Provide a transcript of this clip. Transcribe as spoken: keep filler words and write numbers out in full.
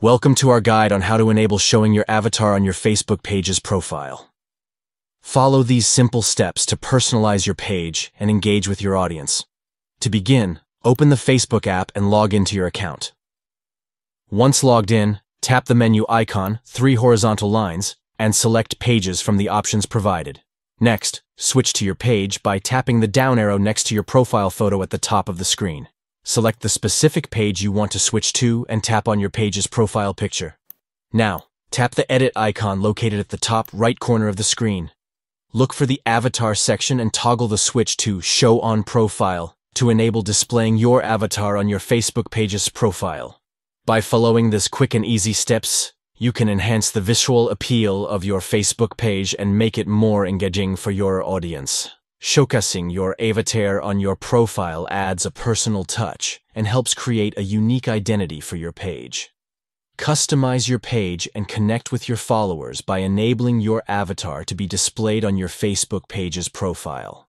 Welcome to our guide on how to enable showing your avatar on your Facebook page's profile. Follow these simple steps to personalize your page and engage with your audience. To begin, open the Facebook app and log into your account. Once logged in, tap the menu icon, three horizontal lines, and select Pages from the options provided. Next, switch to your page by tapping the down arrow next to your profile photo at the top of the screen. Select the specific page you want to switch to and tap on your page's profile picture. Now, tap the edit icon located at the top right corner of the screen. Look for the avatar section and toggle the switch to Show on Profile to enable displaying your avatar on your Facebook page's profile. By following this quick and easy steps, you can enhance the visual appeal of your Facebook page and make it more engaging for your audience. Showcasing your avatar on your profile adds a personal touch and helps create a unique identity for your page. Customize your page and connect with your followers by enabling your avatar to be displayed on your Facebook page's profile.